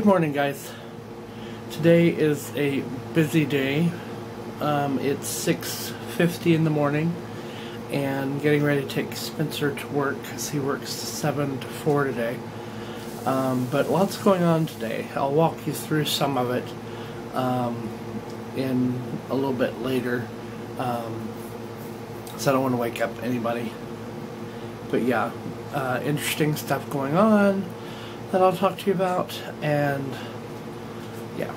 Good morning, guys. Today is a busy day. It's 6:50 in the morning and getting ready to take Spencer to work because he works 7 to 4 today. But lots going on today. I'll walk you through some of it in a little bit later, so I don't want to wake up anybody. But yeah, interesting stuff going on that I'll talk to you about, and yeah,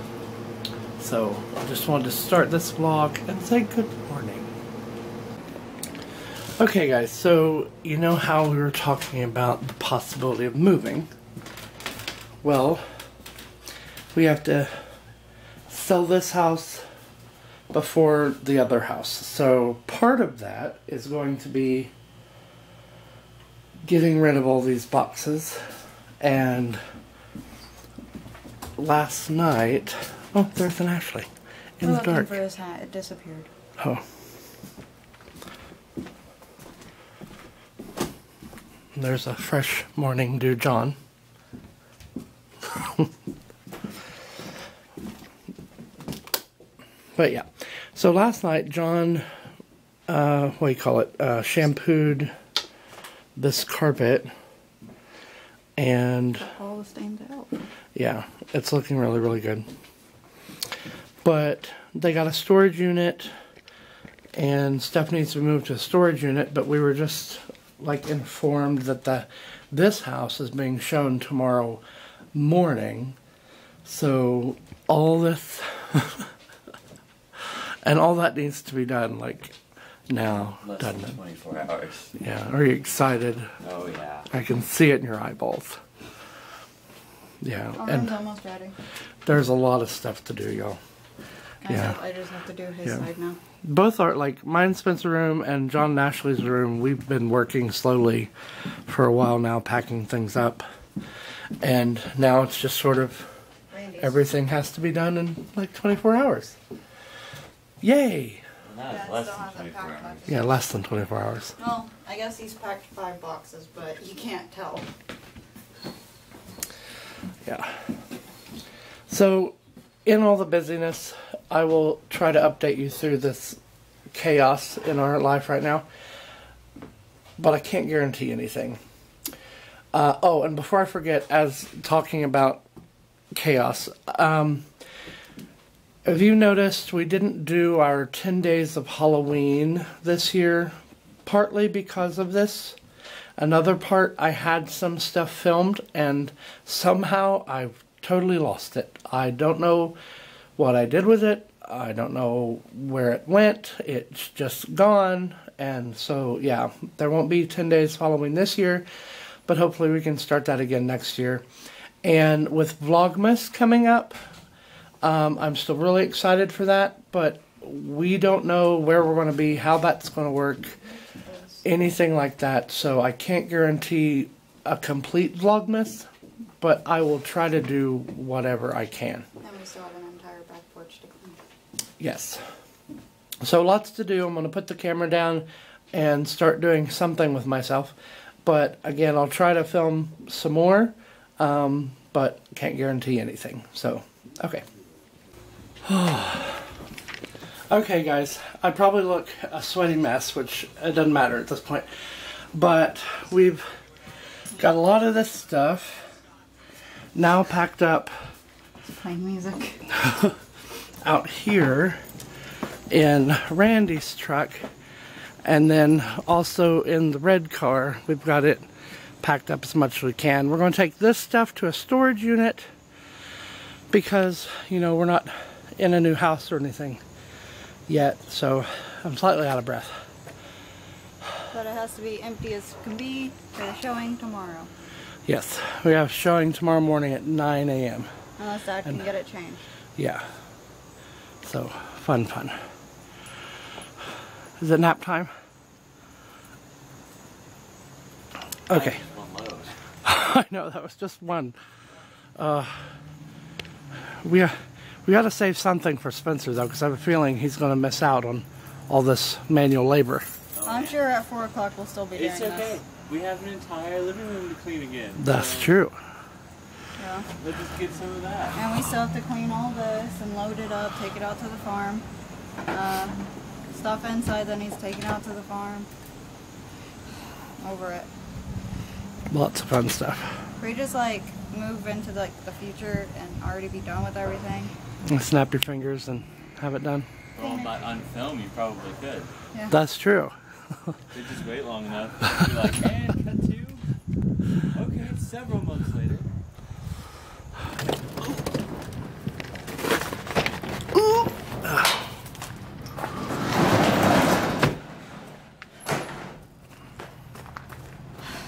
so I just wanted to start this vlog and say good morning. Okay guys, so you know how we were talking about the possibility of moving? Well, we have to sell this house before the other house, so part of that is going to be getting rid of all these boxes. And last night, oh, there's an Ashley in the dark. We're looking for his hat. It disappeared. Oh. There's a fresh morning dew, John. But yeah, so last night John, shampooed this carpet. And all the stains out. Yeah, it's looking really, really good. But they got a storage unit, and stuff needs to move to a storage unit. But we were just like informed that this house is being shown tomorrow morning. So all this and all that needs to be done like now, doesn't it? 24 hours. Yeah, are you excited? Oh yeah. I can see it in your eyeballs. Yeah. Oh, and almost ready. There's a lot of stuff to do, y'all. Yeah. I just have to do his side now. Both are like mine, Spencer's room, and John Ashley's room. We've been working slowly for a while now, packing things up, and now it's just sort of Randy's. Everything has to be done in like 24 hours. Yay! That was less than 24 hours. Yeah, less than 24 hours. Well, I guess he's packed 5 boxes, but you can't tell. Yeah. So, in all the busyness, I will try to update you through this chaos in our life right now. But I can't guarantee anything. Oh, and before I forget, as talking about chaos, if you noticed, we didn't do our 10 days of Halloween this year, partly because of this. Another part, I had some stuff filmed, and somehow I've totally lost it. I don't know what I did with it. I don't know where it went. It's just gone. And so, yeah, there won't be 10 days Halloween this year, but hopefully we can start that again next year. And with Vlogmas coming up, I'm still really excited for that, but we don't know where we're going to be, how that's going to work, anything like that. So I can't guarantee a complete Vlogmas, but I will try to do whatever I can. And we still have an entire back porch to clean. Yes. So lots to do. I'm going to put the camera down and start doing something with myself. But again, I'll try to film some more, but can't guarantee anything. So, okay. Okay guys, I probably look a sweaty mess, which it doesn't matter at this point, but we've got a lot of this stuff now packed up. Playing music. Out here in Randy's truck, and then also in the red car. We've got it packed up as much as we can. We're going to take this stuff to a storage unit because, you know, we're not in a new house or anything yet, so I'm slightly out of breath. But it has to be empty as can be for the showing tomorrow. Yes, we have showing tomorrow morning at 9 a.m. Unless Dad can get it changed. Yeah. So, fun. Is it nap time? Okay. I know, that was just one. We got to save something for Spencer, though, because I have a feeling he's going to miss out on all this manual labor. I'm sure at 4 o'clock we'll still be doing this. It's okay. We have an entire living room to clean again. That's true. Yeah, So we'll just get some of that. And we still have to clean all this and load it up, take it out to the farm. Stuff inside that needs taken out to the farm. Over it. Lots of fun stuff. We just like move into like the future and already be done with everything. And snap your fingers and have it done. Well, but on film you probably could. Yeah. That's true. They just wait long enough. You're like, man, cut two. Okay, it's several months later.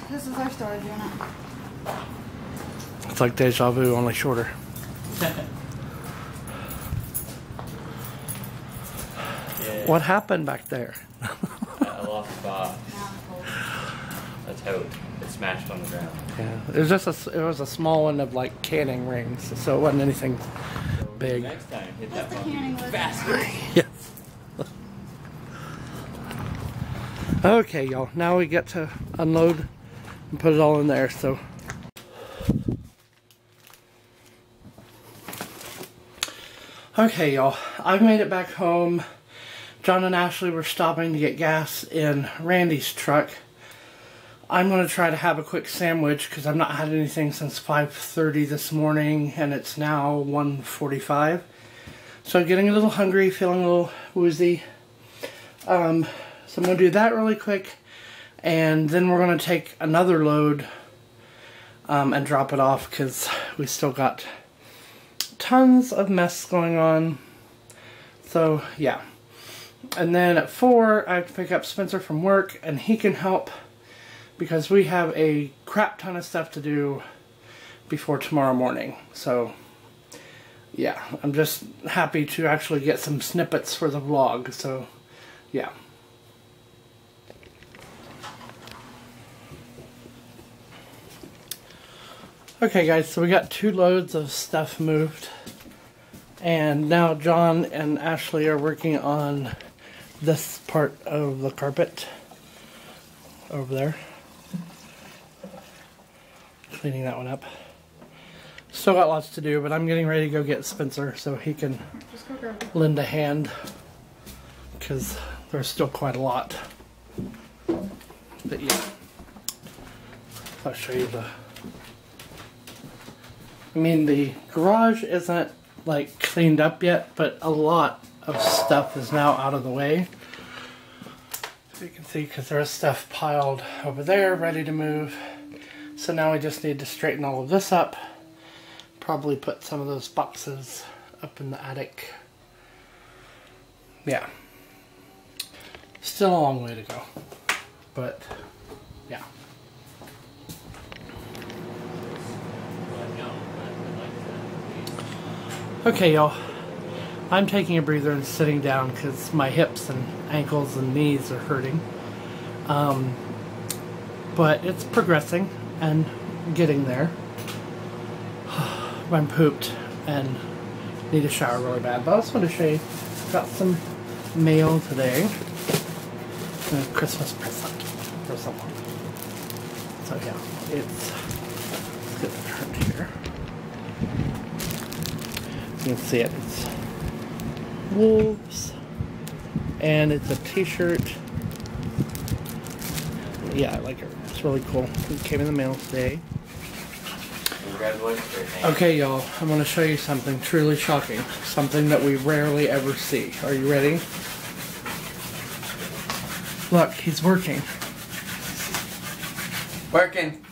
This is our storage unit. It's like deja vu, only shorter. Yeah. What happened back there? I lost the box. A tote. It smashed on the ground. Yeah, it was just a. It was a small one of like canning rings, so it wasn't anything big. Next time, hit that button faster. Yes. Okay, y'all. Now we get to unload and put it all in there. So. Okay, y'all. I've made it back home. John and Ashley were stopping to get gas in Randy's truck. I'm going to try to have a quick sandwich because I've not had anything since 5:30 this morning and it's now 1:45. So I'm getting a little hungry, feeling a little woozy. So I'm going to do that really quick and then we're going to take another load and drop it off because we still got tons of mess going on. So yeah. And then at 4 I have to pick up Spencer from work and he can help because we have a crap ton of stuff to do before tomorrow morning. So, yeah, I'm just happy to actually get some snippets for the vlog. So, yeah. Okay, guys, so we got 2 loads of stuff moved. And now John and Ashley are working on this part of the carpet over there. Cleaning that one up. Still got lots to do, but I'm getting ready to go get Spencer so he can lend a hand because there's still quite a lot. But yeah, I'll show you the. I mean, the garage isn't like cleaned up yet, but a lot of stuff is now out of the way. So you can see because there's stuff piled over there ready to move. So now we just need to straighten all of this up, probably put some of those boxes up in the attic. Yeah, still a long way to go, but yeah. Okay, y'all, I'm taking a breather and sitting down because my hips and ankles and knees are hurting, but it's progressing. And getting there. I'm pooped and need a shower really bad. But I just want to show you, got some mail today. A Christmas present for someone. So yeah, it's, let's get it turned here. You can see it, it's wolves and it's a t-shirt. Yeah, I like it. It's really cool. It came in the mail today. Congratulations. Okay, y'all. I'm going to show you something truly shocking. Something that we rarely ever see. Are you ready? Look, he's working. Working.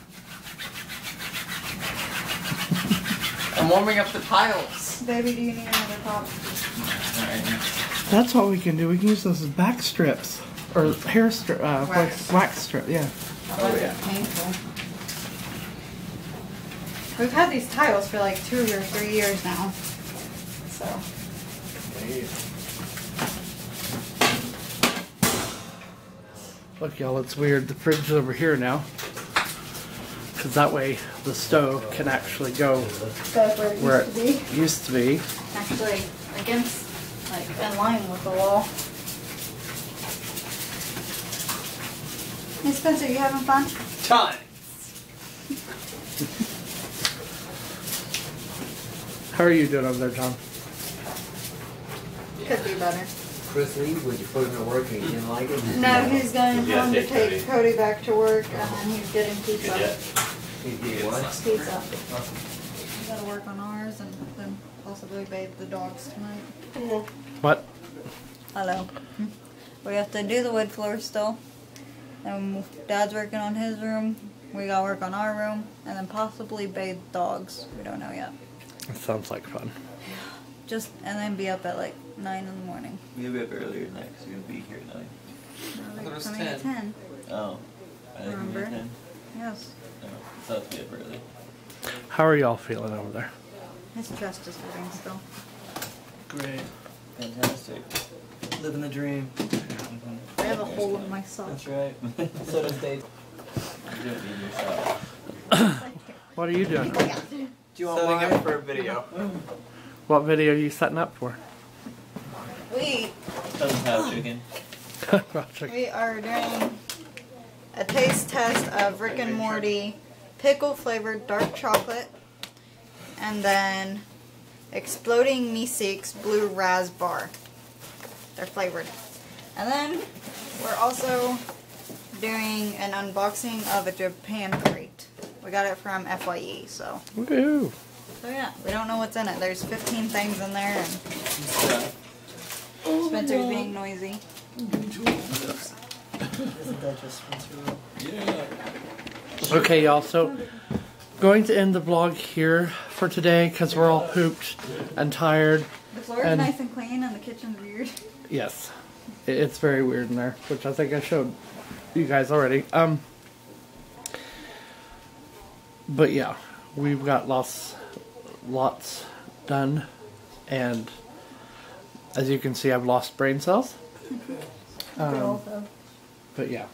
I'm warming up the tiles. Baby, do you need another pop? That's what we can do. We can use those as back strips. Or hair strip, wax strip, yeah. Oh, yeah. Painful. We've had these tiles for like 2 or 3 years now. So. Look, y'all, it's weird. The fridge is over here now. Because that way the stove can actually go where it used to be. Actually, against, like, in line with the wall. Hey Spencer, you having fun? Tons! How are you doing over there, John? Yeah. Could be better. Chris Lee, would you put him to work and you didn't like it? No, he's going home to take Cody back to work, and he's getting pizza. He's getting what? Pizza. We've got to work on ours and then possibly bathe the dogs tonight. Yeah. What? Hello. We have to do the wood floor still. And Dad's working on his room. We gotta work on our room, and then possibly bathe dogs. We don't know yet. That sounds like fun. Just and then be up at like 9 in the morning. You'll be up earlier tonight because you're gonna be here at 9. No, I thought it was 10. At 10. Oh, I think remember. You're 10. Yes. No, it's not to be up early. How are y'all feeling over there? His chest is hurting still. Great, fantastic, living the dream. I have a hole in my sock. That's right. So does Dave. What are you doing? Do you want setting up for a video? What video are you setting up for? We are doing a taste test of Rick and Morty pickle flavored dark chocolate, and then Exploding Meeseeks blue raz bar. They're flavored, and then we're also doing an unboxing of a Japan crate. We got it from FYE, so. Woohoo! So yeah, we don't know what's in it. There's 15 things in there, and Spencer's being noisy. Isn't that just Spencer? Yeah. Okay, y'all, so going to end the vlog here for today because we're all pooped and tired. The floor is nice and clean, and the kitchen's weird. Yes, it's very weird in there, which I think I showed you guys already. But yeah, we've got lots done, and as you can see, I've lost brain cells. But yeah.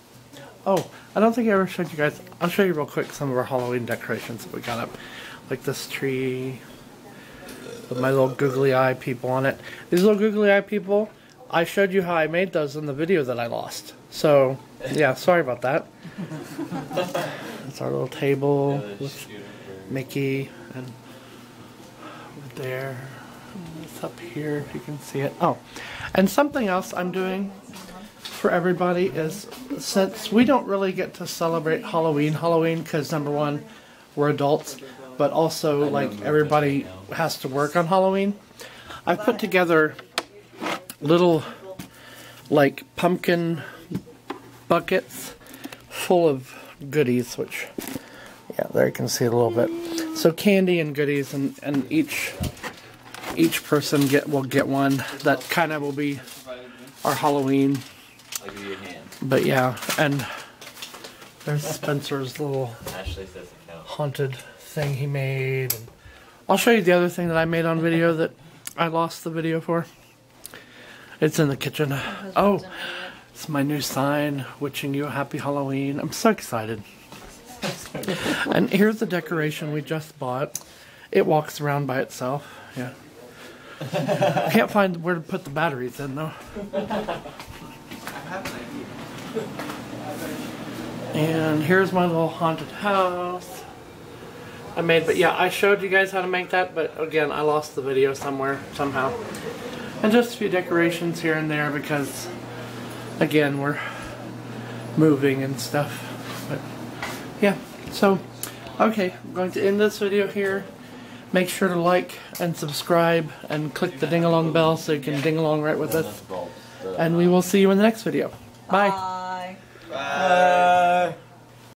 Oh, I don't think I ever showed you guys. I'll show you real quick some of our Halloween decorations that we got up, like this tree with my little googly eye people on it. These little googly eye people, I showed you how I made those in the video that I lost. So, yeah, sorry about that. That's our little table with Mickey, and over there, and it's up here if you can see it. Oh, and something else I'm doing for everybody is, since we don't really get to celebrate Halloween, because number one, we're adults, but also like everybody has to work on Halloween, I've put together little like pumpkin buckets full of goodies, which, yeah, there you can see it a little bit. So candy and goodies, and each person will get one that kind of will be our Halloween. But yeah, and there's Spencer's little haunted thing he made. And I'll show you the other thing that I made on video that I lost the video for. It's in the kitchen. Oh. It's my new sign, wishing you a happy Halloween. I'm so excited. And here's the decoration we just bought. It walks around by itself. Yeah. Can't find where to put the batteries in though. And here's my little haunted house I made. But yeah, I showed you guys how to make that, but again, I lost the video somehow. And just a few decorations here and there because, again, we're moving and stuff, but yeah. So, okay, I'm going to end this video here. Make sure to like and subscribe and click the ding-along bell so you can ding-along right with us. And we will see you in the next video. Bye. Bye. Bye.